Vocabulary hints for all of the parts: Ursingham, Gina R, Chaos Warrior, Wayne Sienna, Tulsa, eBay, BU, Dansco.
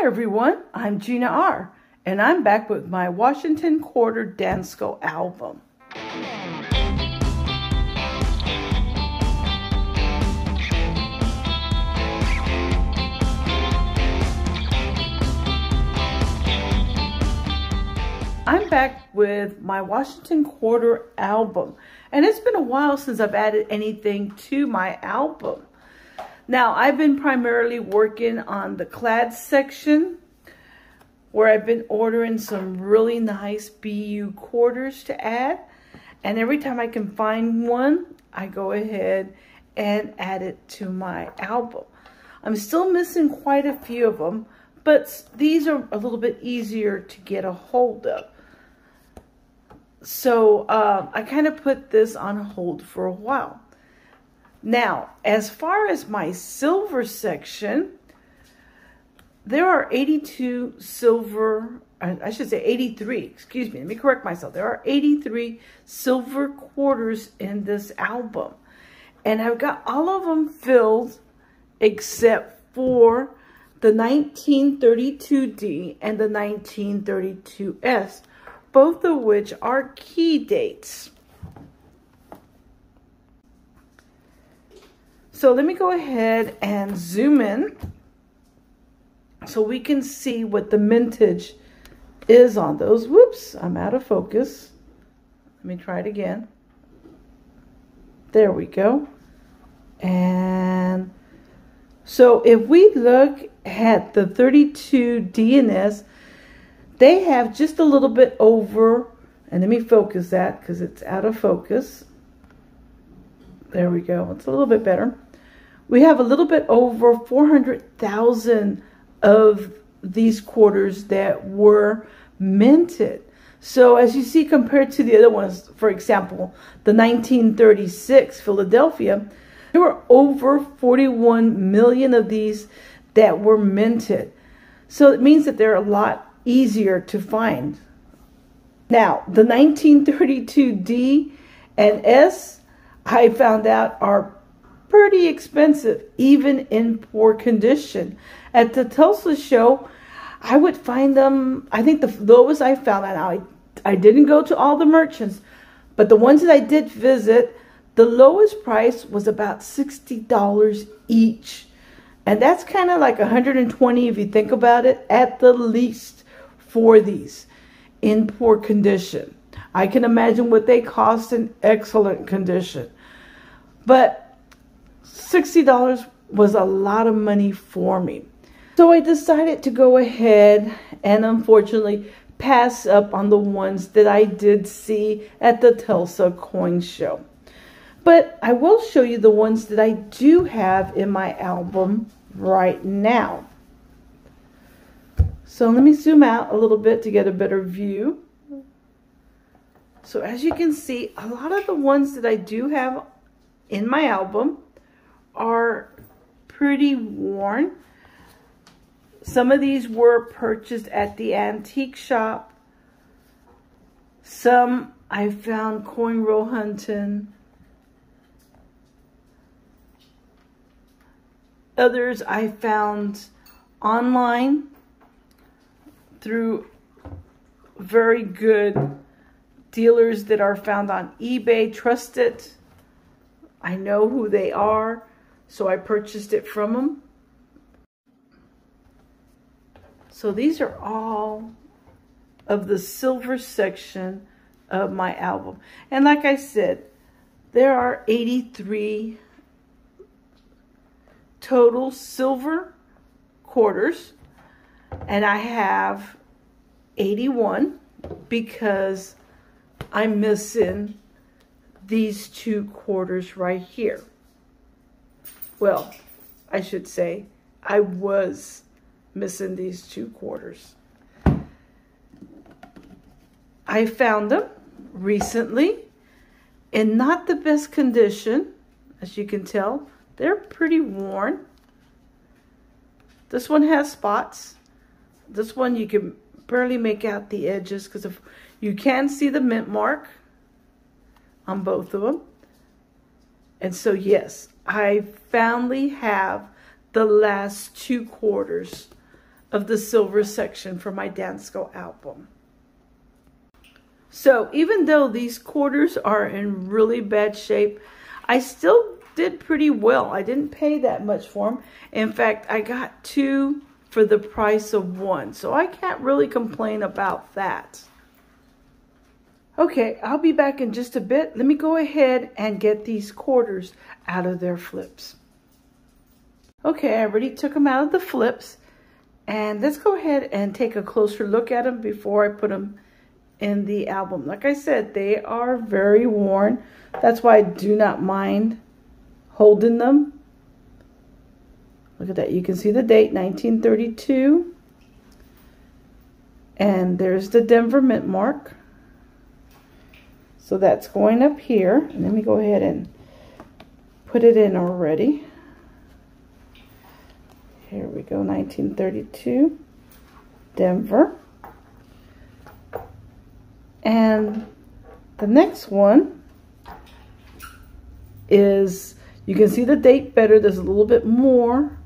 Hi everyone, I'm Gina R, and I'm back with my Washington Quarter Dansco album. I'm back with my Washington Quarter album, and it's been a while since I've added anything to my album. Now, I've been primarily working on the clad section, where I've been ordering some really nice BU quarters to add. And every time I can find one, I go ahead and add it to my album. I'm still missing quite a few of them, but these are a little bit easier to get a hold of. So I kind of put this on hold for a while. Now, as far as my silver section, there are 83 silver quarters in this album. And I've got all of them filled except for the 1932D and the 1932S, both of which are key dates. So let me go ahead and zoom in so we can see what the mintage is on those. Whoops, I'm out of focus. Let me try it again. There we go. And so if we look at the 32D and S, they have just a little bit over, and let me focus that because it's out of focus. There we go. It's a little bit better. We have a little bit over 400,000 of these quarters that were minted. So as you see, compared to the other ones, for example, the 1936 Philadelphia, there were over 41 million of these that were minted. So it means that they're a lot easier to find. Now, the 1932D and S, I found out, are pretty expensive, even in poor condition. At the Tulsa show, I would find them, I think the lowest I found, and I didn't go to all the merchants, but the ones that I did visit, the lowest price was about $60 each. And that's kind of like $120 if you think about it, at the least, for these in poor condition. I can imagine what they cost in excellent condition. But $60 was a lot of money for me. So I decided to go ahead and, unfortunately, pass up on the ones that I did see at the Tulsa Coin Show. But I will show you the ones that I do have in my album right now. So let me zoom out a little bit to get a better view. So as you can see, a lot of the ones that I do have in my album are pretty worn. Some of these were purchased at the antique shop. Some I found coin roll hunting. Others I found online through very good dealers that are found on eBay, trusted. I know who they are, so I purchased it from them. So these are all of the silver section of my album. And like I said, there are 83 total silver quarters, and I have 81 because I'm missing these two quarters right here. Well, I should say I was missing these two quarters. I found them recently in not the best condition. As you can tell, they're pretty worn. This one has spots. This one you can barely make out the edges because of, you can see the mint mark on both of them. And so yes, I finally have the last two quarters of the silver section for my Dansco album. So even though these quarters are in really bad shape, I still did pretty well. I didn't pay that much for them. In fact, I got two for the price of one. So I can't really complain about that. Okay, I'll be back in just a bit. Let me go ahead and get these quarters out of their flips. Okay, I already took them out of the flips. And let's go ahead and take a closer look at them before I put them in the album. Like I said, they are very worn. That's why I do not mind holding them. Look at that. You can see the date, 1932. And there's the Denver mint mark. So that's going up here. Let me go ahead and put it in already. Here we go, 1932, Denver. And the next one is, you can see the date better. There's a little bit more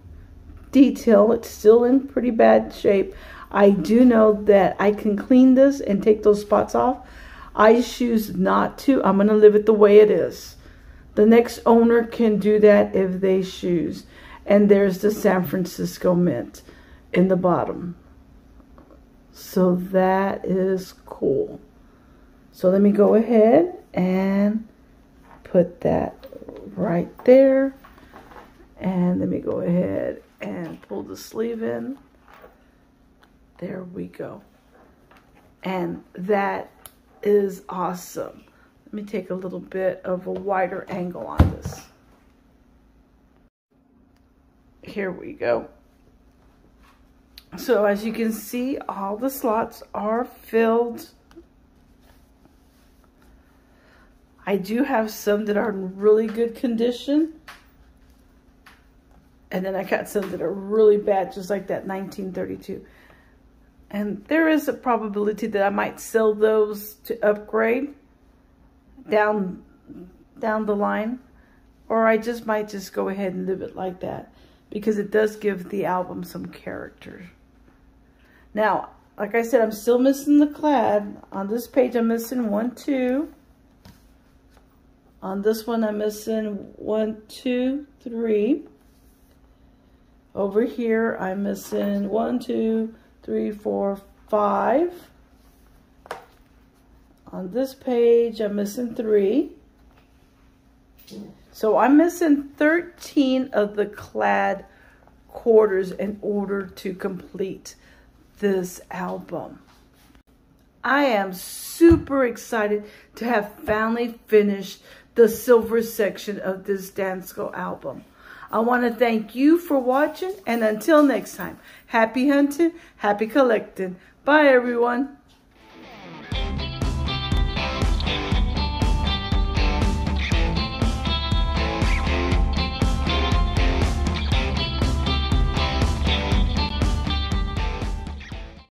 detail. It's still in pretty bad shape. I do know that I can clean this and take those spots off. I choose not to. I'm going to leave it the way it is. The next owner can do that if they choose. And there's the San Francisco mint in the bottom. So that is cool. So let me go ahead and put that right there. And let me go ahead and pull the sleeve in. There we go. And that is awesome. Let me take a little bit of a wider angle on this. Here we go. So as you can see, all the slots are filled. I do have some that are in really good condition. And then I got some that are really bad, just like that 1932. And there is a probability that I might sell those to upgrade down the line. Or I just might just go ahead and leave it like that, because it does give the album some character. Now, like I said, I'm still missing the clad. On this page, I'm missing 1, 2. On this one, I'm missing 1, 2, 3. Over here, I'm missing 1, 2, 3, 4, 5. On this page, I'm missing 3. So I'm missing 13 of the clad quarters in order to complete this album. I am super excited to have finally finished the silver section of this Dansco album. I want to thank you for watching, and until next time, happy hunting, happy collecting. Bye, everyone.